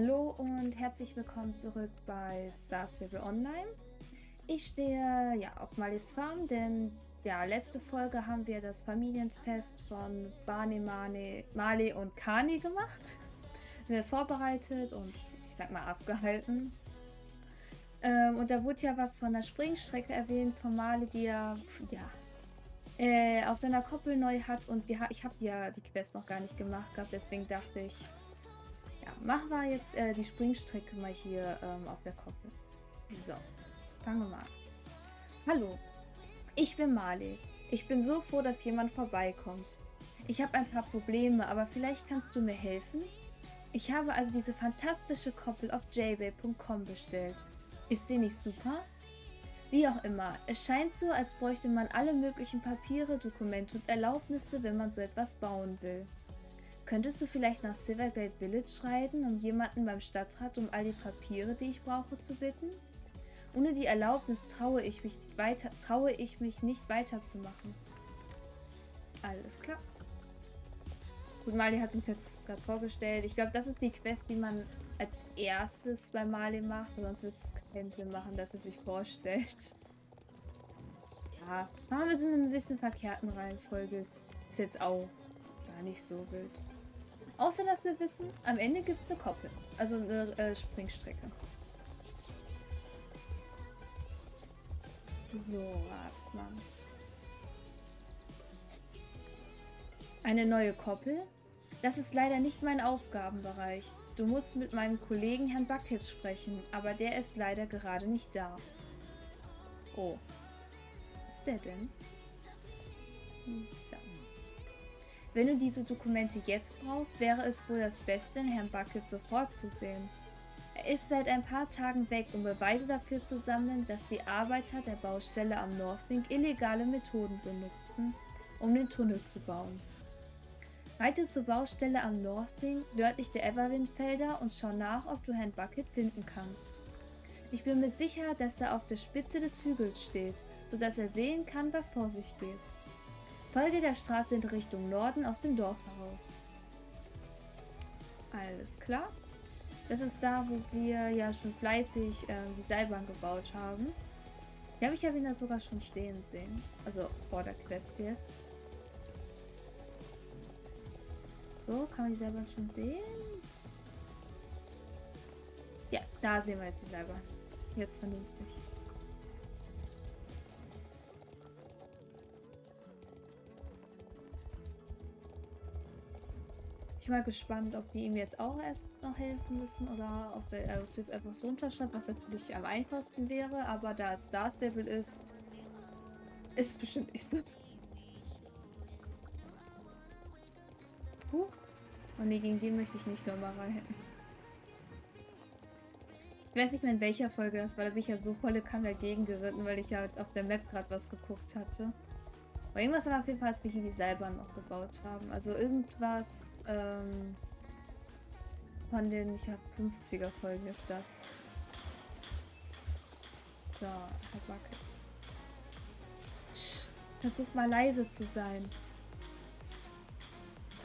Hallo und herzlich willkommen zurück bei Star Stable Online. Ich stehe ja auf Marleys Farm, denn ja, letzte Folge haben wir das Familienfest von Barney, Marley und Kani gemacht. Wir sind vorbereitet und ich sag mal abgehalten. Und da wurde ja was von der Springstrecke erwähnt von Marley, die er ja, auf seiner Koppel neu hat. Und ich habe ja die Quest noch gar nicht gemacht gehabt, deswegen dachte ich, ja, machen wir jetzt die Springstrecke mal hier auf der Koppel. So, fangen wir mal an. Hallo, ich bin Marley. Ich bin so froh, dass jemand vorbeikommt. Ich habe ein paar Probleme, aber vielleicht kannst du mir helfen? Ich habe also diese fantastische Koppel auf jbay.com bestellt. Ist sie nicht super? Wie auch immer, es scheint so, als bräuchte man alle möglichen Papiere, Dokumente und Erlaubnisse, wenn man so etwas bauen will. Könntest du vielleicht nach Silverglade Village schreiben, um jemanden beim Stadtrat um all die Papiere, die ich brauche, zu bitten? Ohne die Erlaubnis traue ich mich nicht weiterzumachen. Alles klar. Gut, Marley hat uns jetzt gerade vorgestellt. Ich glaube, das ist die Quest, die man als erstes bei Marley macht. Sonst wird es keinen Sinn machen, dass er sich vorstellt. Ja, wir sind in einer bisschen verkehrten Reihenfolge. Ist jetzt auch gar nicht so wild. Außer, dass wir wissen, am Ende gibt es eine Koppel. Also eine Springstrecke. So, wart's mal. Eine neue Koppel? Das ist leider nicht mein Aufgabenbereich. Du musst mit meinem Kollegen Herrn Bucket sprechen, aber der ist leider gerade nicht da. Oh. Was ist der denn? Da. Wenn du diese Dokumente jetzt brauchst, wäre es wohl das Beste, Herrn Bucket sofort zu sehen. Er ist seit ein paar Tagen weg, um Beweise dafür zu sammeln, dass die Arbeiter der Baustelle am North Wing illegale Methoden benutzen, um den Tunnel zu bauen. Reite zur Baustelle am North Wing, nördlich der Everwind-Felder, und schau nach, ob du Herrn Bucket finden kannst. Ich bin mir sicher, dass er auf der Spitze des Hügels steht, sodass er sehen kann, was vor sich geht. Folge der Straße in Richtung Norden aus dem Dorf heraus. Alles klar. Das ist da, wo wir ja schon fleißig die Seilbahn gebaut haben. Die habe ich ja wieder sogar schon stehen sehen. Also vor der Quest jetzt. So, kann man die Seilbahn schon sehen? Ja, da sehen wir jetzt die Seilbahn. Jetzt vernünftig. Ich bin mal gespannt, ob wir ihm jetzt auch erst noch helfen müssen oder ob er es jetzt einfach so unterschreibt, was natürlich am einfachsten wäre, aber da es Star Stable ist, ist es bestimmt nicht so. Huh. Oh ne, gegen den möchte ich nicht nochmal rein. Ich weiß nicht mehr, in welcher Folge das war, da bin ich ja so volle Kanne dagegen geritten, weil ich ja auf der Map gerade was geguckt hatte. Aber irgendwas war auf jeden Fall, als wir hier die Seilbahn noch gebaut haben. Also irgendwas von den, ich habe 50er Folgen ist das. So, Herr Bucket. Sch, versuch mal leise zu sein.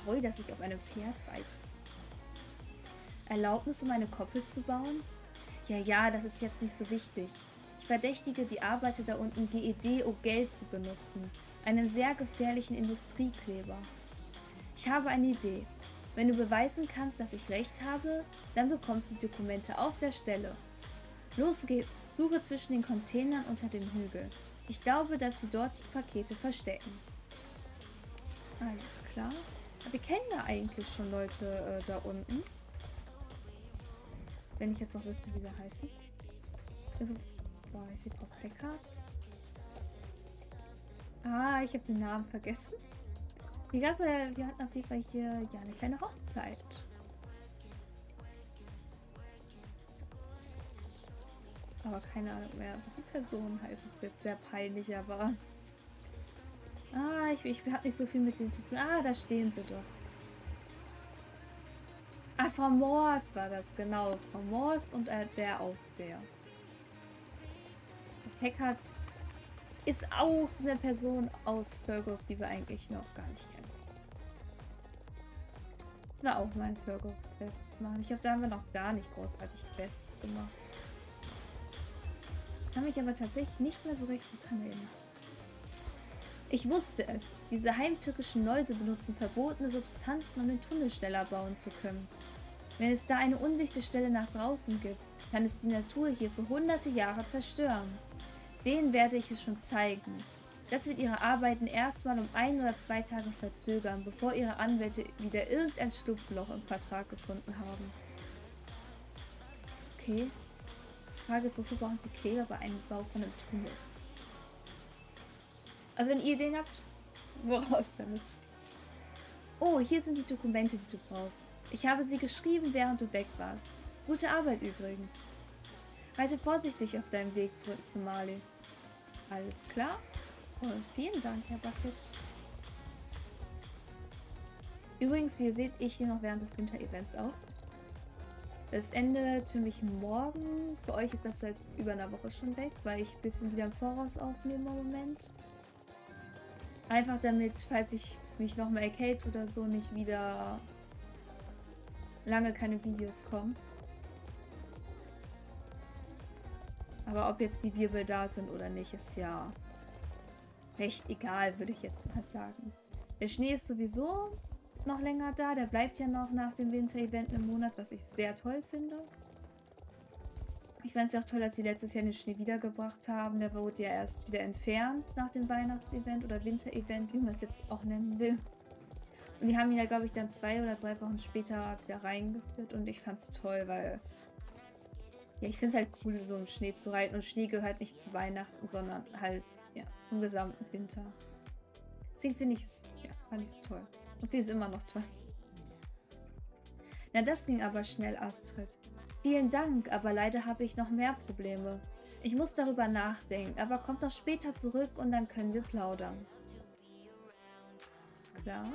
Sorry, dass ich auf einem Pferd reite. Erlaubnis, um eine Koppel zu bauen? Ja, ja, das ist jetzt nicht so wichtig. Ich verdächtige die Arbeiter da unten, die Idee, um Geld zu benutzen. Einen sehr gefährlichen Industriekleber. Ich habe eine Idee. Wenn du beweisen kannst, dass ich recht habe, dann bekommst du Dokumente auf der Stelle. Los geht's, suche zwischen den Containern unter dem Hügel. Ich glaube, dass sie dort die Pakete verstecken. Alles klar. Wir kennen da eigentlich schon Leute da unten. Wenn ich jetzt noch wüsste, wie sie heißen. Also, boah, ist die Frau Heckhardt? Ah, ich habe den Namen vergessen. Die ganze, wir hatten auf jeden Fall hier ja eine kleine Hochzeit. Aber keine Ahnung mehr, die Person heißt es jetzt, sehr peinlich, aber... Ah, ich habe nicht so viel mit denen zu tun. Ah, da stehen sie doch. Ah, Frau Morse war das, genau. Frau Morse und der auch der. Heckhardt ist auch eine Person aus Völkerhof, die wir eigentlich noch gar nicht kennen. müssten da auch mal Bürgerquests machen. Ich glaube, da haben wir noch gar nicht großartig Quests gemacht. Kann mich aber tatsächlich nicht mehr so richtig dran erinnern. Ich wusste es. Diese heimtückischen Läuse benutzen verbotene Substanzen, um den Tunnel schneller bauen zu können. Wenn es da eine undichte Stelle nach draußen gibt, kann es die Natur hier für hunderte Jahre zerstören. Denen werde ich es schon zeigen. Das wird ihre Arbeiten erstmal um 1 oder 2 Tage verzögern, bevor ihre Anwälte wieder irgendein Schlupfloch im Vertrag gefunden haben. Okay. Die Frage ist, wofür brauchen sie Kleber bei einem Bau von einem Tunnel? Also wenn ihr den habt, woraus damit? Oh, hier sind die Dokumente, die du brauchst. Ich habe sie geschrieben, während du weg warst. Gute Arbeit übrigens. Halte vorsichtig auf deinem Weg zurück zu Marley. Alles klar. Und vielen Dank, Herr Bucket. Übrigens, wie ihr seht, ich nehme noch während des Winter-Events auf. Das endet für mich morgen. Für euch ist das halt über einer Woche schon weg, weil ich ein bisschen wieder im Voraus aufnehme im Moment. Einfach damit, falls ich mich nochmal erkälte oder so, nicht wieder lange keine Videos kommen. Aber ob jetzt die Wirbel da sind oder nicht, ist ja recht egal, würde ich jetzt mal sagen. Der Schnee ist sowieso noch länger da. Der bleibt ja noch nach dem Winter-Event einen Monat, was ich sehr toll finde. Ich fand es ja auch toll, dass sie letztes Jahr den Schnee wiedergebracht haben. Der wurde ja erst wieder entfernt nach dem Weihnachts-Event oder Winter-Event, wie man es jetzt auch nennen will. Und die haben ihn ja, glaube ich, dann 2 oder 3 Wochen später wieder reingeführt. Und ich fand es toll, weil ja, ich finde es halt cool, so im Schnee zu reiten. Und Schnee gehört nicht zu Weihnachten, sondern halt ja, zum gesamten Winter. Deswegen finde ich es, ja, fand ich es toll. Und die ist immer noch toll. Na, das ging aber schnell, Astrid. Vielen Dank, aber leider habe ich noch mehr Probleme. Ich muss darüber nachdenken, aber kommt noch später zurück und dann können wir plaudern. Ist klar.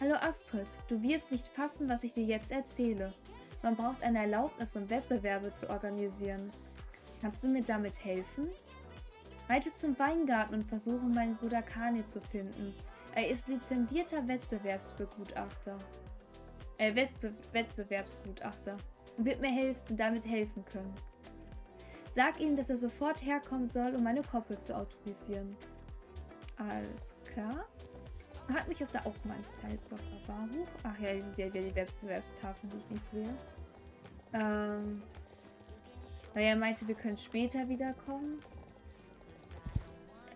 Hallo Astrid, du wirst nicht fassen, was ich dir jetzt erzähle. Man braucht eine Erlaubnis, um Wettbewerbe zu organisieren. Kannst du mir damit helfen? Reite zum Weingarten und versuche, meinen Bruder Kani zu finden. Er ist lizenzierter Wettbewerbsbegutachter. Wettbewerbsgutachter. Und wird mir helfen, damit helfen können. Sag ihm, dass er sofort herkommen soll, um meine Koppel zu autorisieren. Alles klar. Hat mich auch da auch mal ein Zeitblocker hoch. Ach ja, die Wettbewerbstafeln, die ich nicht sehe. Weil er meinte, wir können später wiederkommen.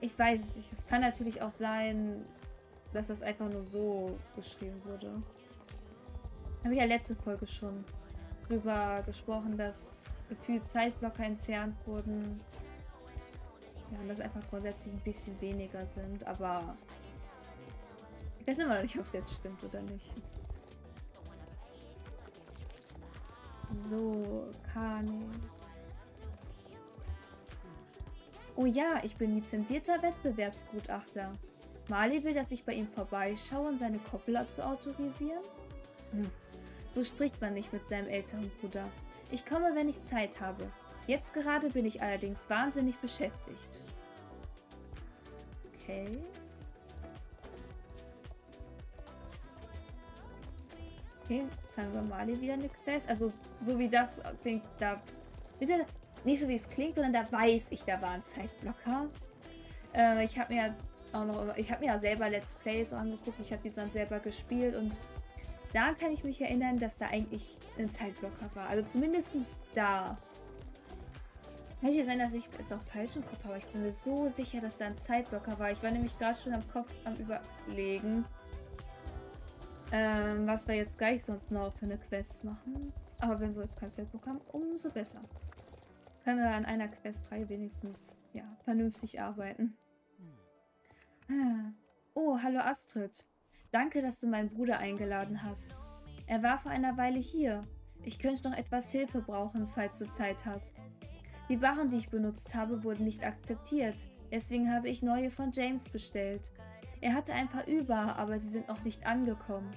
Ich weiß es nicht. Es kann natürlich auch sein, dass das einfach nur so geschrieben wurde. Habe ich ja letzte Folge schon drüber gesprochen, dass gefühlt Zeitblocker entfernt wurden. Ja, und dass einfach grundsätzlich ein bisschen weniger sind, aber ich weiß immer noch nicht, ob es jetzt stimmt oder nicht. So, Kani. Oh ja, ich bin lizenzierter Wettbewerbsgutachter. Marley will, dass ich bei ihm vorbeischaue und seine Koppel zu autorisieren? Hm. So spricht man nicht mit seinem älteren Bruder. Ich komme, wenn ich Zeit habe. Jetzt gerade bin ich allerdings wahnsinnig beschäftigt. Okay. Okay, jetzt haben wir Marley wieder eine Quest. Also, so wie das klingt, da ist ja nicht so, wie es klingt, sondern da weiß ich, da war ein Zeitblocker. Ich habe mir auch noch, ich habe mir ja selber Let's Plays angeguckt, ich habe die dann selber gespielt und da kann ich mich erinnern, dass da eigentlich ein Zeitblocker war. Also zumindest da. Kann ich sein, dass ich es auch falsch im Kopf habe, ich bin mir so sicher, dass da ein Zeitblocker war. Ich war nämlich gerade schon am Überlegen, was wir jetzt gleich sonst noch für eine Quest machen. Aber wenn wir jetzt keinen Zeitblocker haben, umso besser. Können wir an einer Questreihe wenigstens ja, vernünftig arbeiten. Oh, hallo Astrid. Danke, dass du meinen Bruder eingeladen hast. Er war vor einer Weile hier. Ich könnte noch etwas Hilfe brauchen, falls du Zeit hast. Die Waren, die ich benutzt habe, wurden nicht akzeptiert. Deswegen habe ich neue von James bestellt. Er hatte ein paar über, aber sie sind noch nicht angekommen.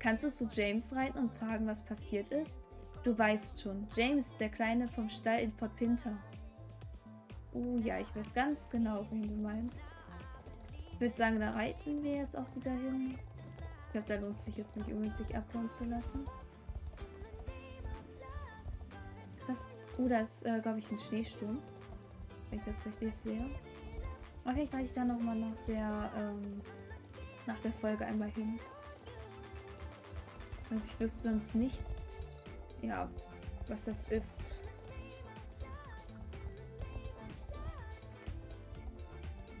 Kannst du zu James reiten und fragen, was passiert ist? Du weißt schon, James, der Kleine vom Stall in Port Pinter. Oh ja, ich weiß ganz genau, wen du meinst. Ich würde sagen, da reiten wir jetzt auch wieder hin. glaube, da lohnt sich jetzt nicht unbedingt, sich abbauen zu lassen. Krass. Oh, da ist, glaube ich, ein Schneesturm. Wenn ich das richtig sehe. Aber vielleicht reite ich da nochmal nach der Folge einmal hin. Also ich wüsste sonst nicht, ja, was das ist.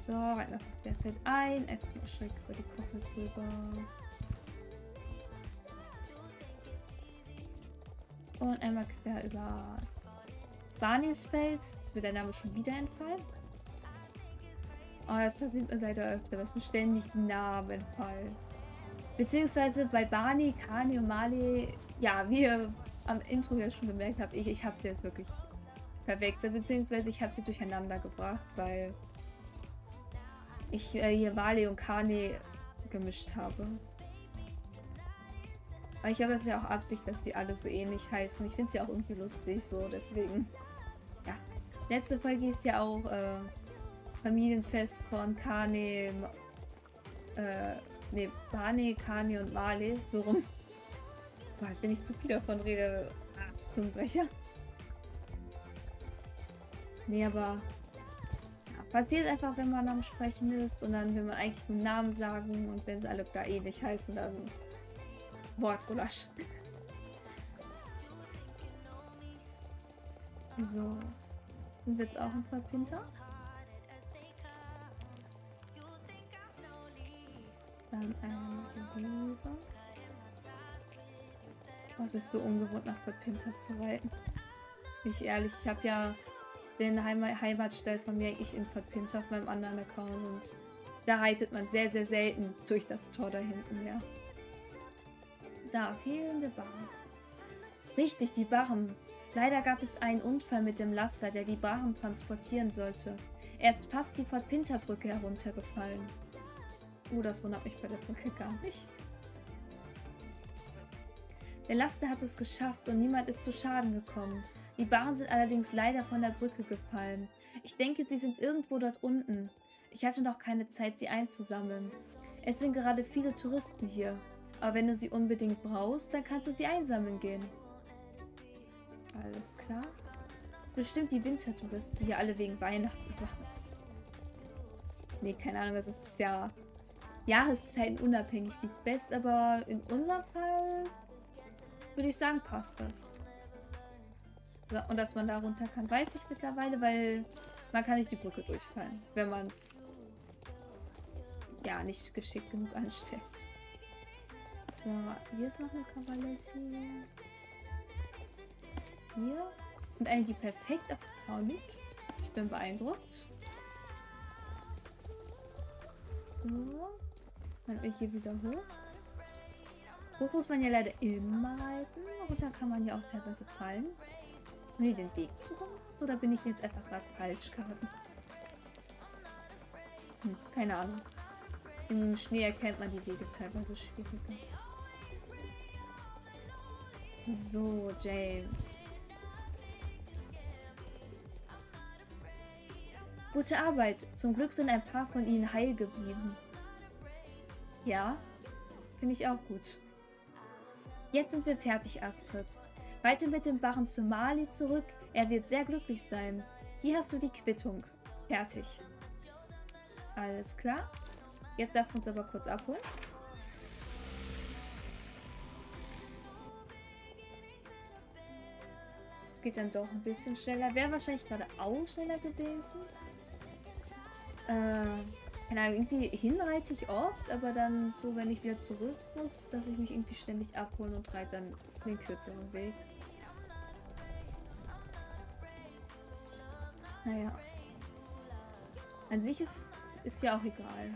So, rein auf der fällt ein. Einfach nur schräg über die Koppel drüber. Und einmal quer über Barneys Feld. Jetzt wird der Name schon wieder entfallen. Aber das passiert mir leider öfter, dass mir ständig Namen fallen. Beziehungsweise bei Barney, Kani und Marley, ja, wie ihr am Intro ja schon gemerkt habt, ich habe sie jetzt wirklich verwechselt, beziehungsweise ich habe sie durcheinander gebracht, weil ich hier Marley und Kani gemischt habe. Aber ich glaube, das ist ja auch Absicht, dass die alle so ähnlich heißen. Ich finde sie ja auch irgendwie lustig, so deswegen. Ja. Letzte Folge ist ja auch Familienfest von Kani, Barney, Kani und Marley, so rum. Boah, jetzt bin ich zu viel davon rede. Ah, Zungenbrecher. Nee, aber ja, passiert einfach, wenn man am Sprechen ist und dann will man eigentlich einen Namen sagen und wenn sie alle da ähnlich heißen, dann Wortgulasch. So. Sind wir jetzt auch ein paar Pinter? Dann einmal rüber. Was ist so ungewohnt, nach Fort Pinter zu reiten? Bin ich ehrlich, ich habe ja den Heimatstall von mir eigentlich in Fort Pinter auf meinem anderen Account und da reitet man sehr, sehr selten durch das Tor da hinten, ja. Da, fehlende Barren. Richtig, die Barren. Leider gab es einen Unfall mit dem Laster, der die Barren transportieren sollte. Er ist fast die Fort Pinter Brücke heruntergefallen. Oh, das wundert mich bei der Brücke gar nicht. Der Laster hat es geschafft und niemand ist zu Schaden gekommen. Die Barren sind allerdings leider von der Brücke gefallen. Ich denke, sie sind irgendwo dort unten. Ich hatte noch keine Zeit, sie einzusammeln. Es sind gerade viele Touristen hier. Aber wenn du sie unbedingt brauchst, dann kannst du sie einsammeln gehen. Alles klar. Bestimmt die Wintertouristen hier alle wegen Weihnachten machen. Nee, keine Ahnung, das ist ja Jahreszeiten unabhängig die Quest, aber in unserem Fall würde ich sagen, passt das. So, und dass man da runter kann, weiß ich mittlerweile, weil man kann nicht die Brücke durchfallen, wenn man es ja nicht geschickt genug ansteckt. So, hier ist noch eine Kavallerie. Hier. Und eine, die perfekt auf den Zaun liegt. Ich bin beeindruckt. So. Dann will ich hier wieder hoch. Hoch muss man ja leider immer halten. Runter kann man ja auch teilweise fallen. Haben die den Weg zu kommen? Oder bin ich jetzt einfach gerade falsch geraten? Hm, keine Ahnung. Im Schnee erkennt man die Wege teilweise schwieriger. So, James. Gute Arbeit. Zum Glück sind ein paar von ihnen heil geblieben. Ja, finde ich auch gut. Jetzt sind wir fertig, Astrid. Reite mit dem Barren zu Mali zurück. Er wird sehr glücklich sein. Hier hast du die Quittung. Fertig. Alles klar. Jetzt lassen wir uns aber kurz abholen. Geht dann doch ein bisschen schneller. Wäre wahrscheinlich gerade auch schneller gewesen. Keine Ahnung, irgendwie hinreite ich oft, aber dann so, wenn ich wieder zurück muss, dass ich mich irgendwie ständig abholen und reite dann den kürzeren Weg. Naja. An sich ist ja auch egal.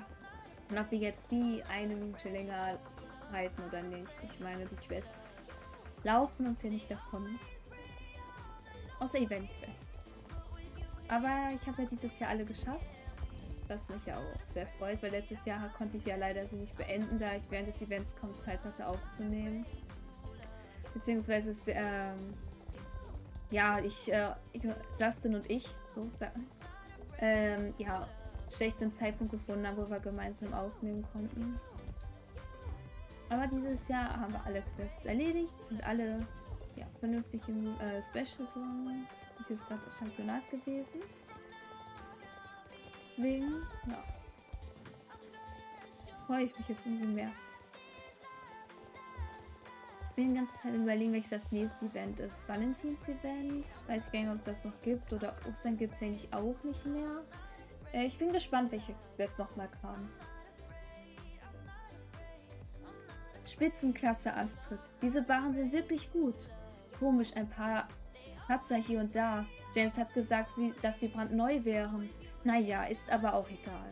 Und ob wir jetzt die eine Minute länger reiten oder nicht. Ich meine, die Quests laufen uns hier nicht davon. Außer Event-Quest. Aber ich habe ja dieses Jahr alle geschafft. Was mich ja auch sehr freut, weil letztes Jahr konnte ich ja leider sie nicht beenden, da ich während des Events kaum Zeit hatte aufzunehmen. Beziehungsweise, ja, Justin und ich, so sagen, ja, schlechten Zeitpunkt gefunden haben, wo wir gemeinsam aufnehmen konnten. Aber dieses Jahr haben wir alle Quests erledigt, sind alle ja, vernünftig im Special drin. Hier ist gerade das Championat gewesen. Deswegen, ja, freue ich mich jetzt umso mehr. Ich bin die ganze Zeit überlegen, welches das nächste Event ist. Valentins-Event. Weiß ich gar nicht, ob es das noch gibt. Oder Ostern gibt es eigentlich auch nicht mehr. Ich bin gespannt, welche jetzt nochmal kamen. Spitzenklasse Astrid. Diese Waren sind wirklich gut. Komisch, ein paar Patzer hier und da. James hat gesagt, dass sie brandneu wären. Naja, ist aber auch egal.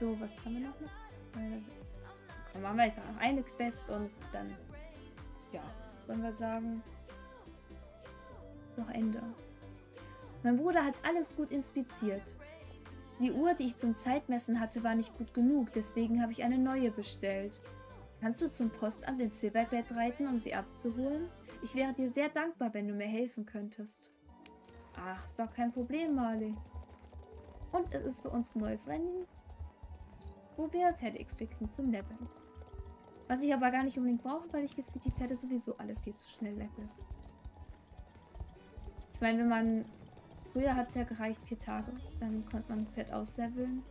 So, was haben wir noch? Komm, machen wir noch eine Quest und dann, ja, wollen wir sagen, ist noch Ende. Mein Bruder hat alles gut inspiziert. Die Uhr, die ich zum Zeitmessen hatte, war nicht gut genug, deswegen habe ich eine neue bestellt. Kannst du zum Postamt in Silverglade reiten, um sie abzuholen? Ich wäre dir sehr dankbar, wenn du mir helfen könntest. Ach, ist doch kein Problem, Marley. Und es ist für uns ein neues Rennen, wo wir Pferde expektieren zum Leveln. Was ich aber gar nicht unbedingt brauche, weil ich die Pferde sowieso alle viel zu schnell level. Ich meine, wenn man... Früher hat es ja gereicht, 4 Tage. Dann konnte man ein Pferd ausleveln.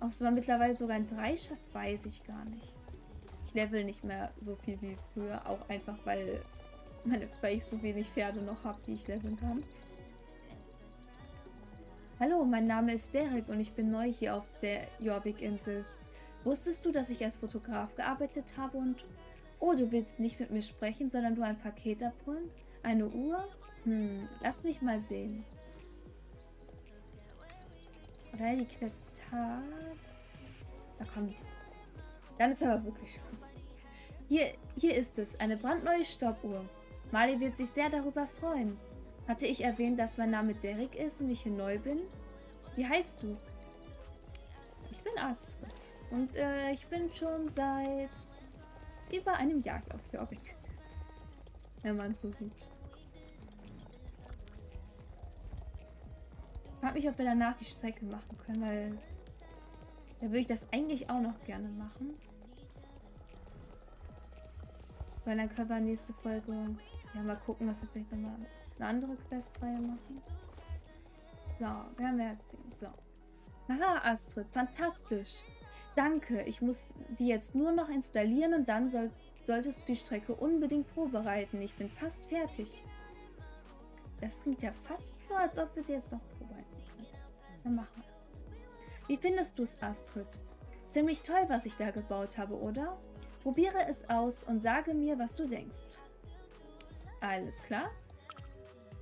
Ob es mittlerweile sogar ein 3 schafft, weiß ich gar nicht. Ich level nicht mehr so viel wie früher. Auch einfach, weil ich so wenig Pferde noch habe, die ich leveln kann. Hallo, mein Name ist Derek und ich bin neu hier auf der Jorvik-Insel. Wusstest du, dass ich als Fotograf gearbeitet habe und... Oh, du willst nicht mit mir sprechen, sondern nur ein Paket abholen? Eine Uhr? Hm, lass mich mal sehen. Oder die Quest hat... Da kommt... Dann ist aber wirklich Schluss. Hier ist es, eine brandneue Stoppuhr. Marley wird sich sehr darüber freuen. Hatte ich erwähnt, dass mein Name Derek ist und ich hier neu bin? Wie heißt du? Ich bin Astrid. Und ich bin schon seit über einem Jahr, glaube ich. Wenn man es so sieht. Ich frage mich, ob wir danach die Strecke machen können, weil da würde ich das eigentlich auch noch gerne machen. Weil dann können wir nächste Folge ja mal gucken, was wir vielleicht nochmal eine andere Questreihe machen. So, werden wir es sehen. So. Aha, Astrid, fantastisch. Danke, ich muss die jetzt nur noch installieren und dann solltest du die Strecke unbedingt vorbereiten. Ich bin fast fertig. Das klingt ja fast so, als ob wir sie jetzt noch probieren. Dann machen wir es. Wie findest du es, Astrid? Ziemlich toll, was ich da gebaut habe, oder? Probiere es aus und sage mir, was du denkst. Alles klar?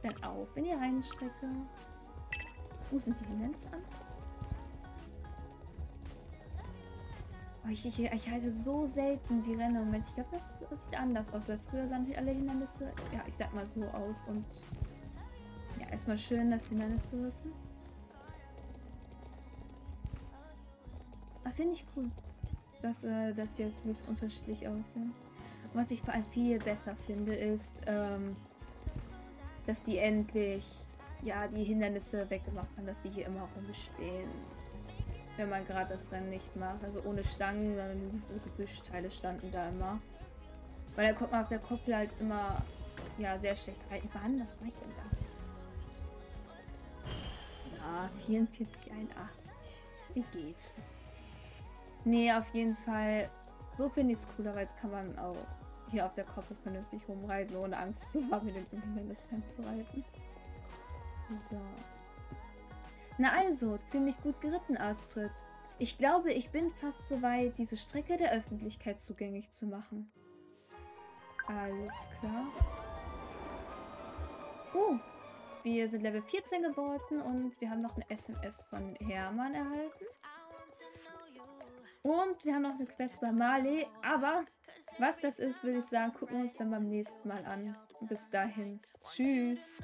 Dann auf in die Reinstrecke. Wo sind die Hindernis anders? Oh, ich halte so selten die Rennen. Moment, ich glaube, das sieht anders aus, weil früher sahen alle Hindernisse, ja, ich sag mal so aus und... Ja, erstmal schön das Hindernis gerissen. Ah, finde ich cool, dass die jetzt ein unterschiedlich aussehen. Und was ich vor allem viel besser finde, ist, dass die endlich, ja, die Hindernisse weggemacht haben, dass die hier immer rumstehen, wenn man gerade das Rennen nicht macht. Also ohne Stangen, sondern nur diese Gebüschteile standen da immer. Weil da kommt man auf der Koppel halt immer, ja, sehr schlecht rein. Wann, das mache ich denn da? 44,81. Wie geht? Nee, auf jeden Fall. So finde ich es cooler, weil jetzt kann man auch hier auf der Koppel vernünftig rumreiten, ohne Angst zu haben, mit dem Hindernis reinzureiten. So. Na also, ziemlich gut geritten, Astrid. Ich glaube, ich bin fast so weit, diese Strecke der Öffentlichkeit zugänglich zu machen. Alles klar. Wir sind Level 14 geworden und wir haben noch eine SMS von Hermann erhalten. Und wir haben noch eine Quest bei Marley. Aber was das ist, würde ich sagen, gucken wir uns dann beim nächsten Mal an. Bis dahin. Tschüss.